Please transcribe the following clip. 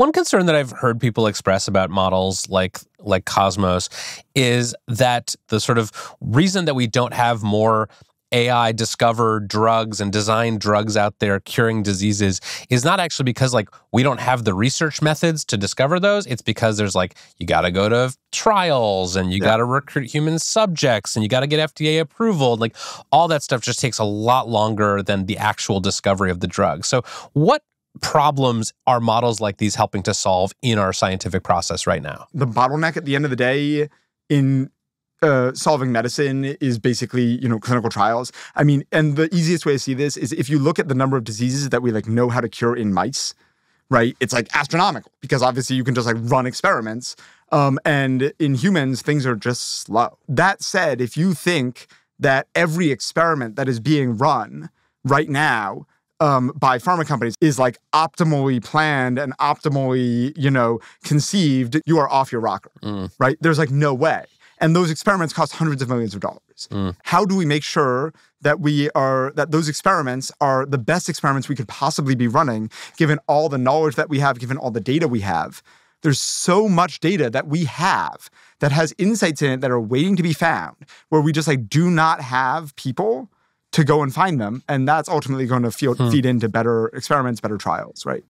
One concern that I've heard people express about models like Cosmos is that the sort of reason that we don't have more AI discovered drugs and designed drugs out there curing diseases is not actually because like we don't have the research methods to discover those. It's because there's like, you got to go to trials and you got to recruit human subjects and you got to get FDA approval. Like all that stuff just takes a lot longer than the actual discovery of the drug. So what problems are models like these helping to solve in our scientific process right now? The bottleneck at the end of the day in solving medicine is basically, you know, clinical trials. I mean, and the easiest way to see this is if you look at the number of diseases that we like know how to cure in mice, right? It's like astronomical because obviously you can just like run experiments. And in humans, things are just slow. That said, if you think that every experiment that is being run right now by pharma companies is like optimally planned and optimally, you know, conceived, you are off your rocker, right? There's like no way. And those experiments cost hundreds of millions of dollars. How do we make sure that those experiments are the best experiments we could possibly be running, given all the knowledge that we have, given all the data we have? There's so much data that we have that has insights in it that are waiting to be found, where we just like do not have people to go and find them. And that's ultimately going to feed into better experiments, better trials, right?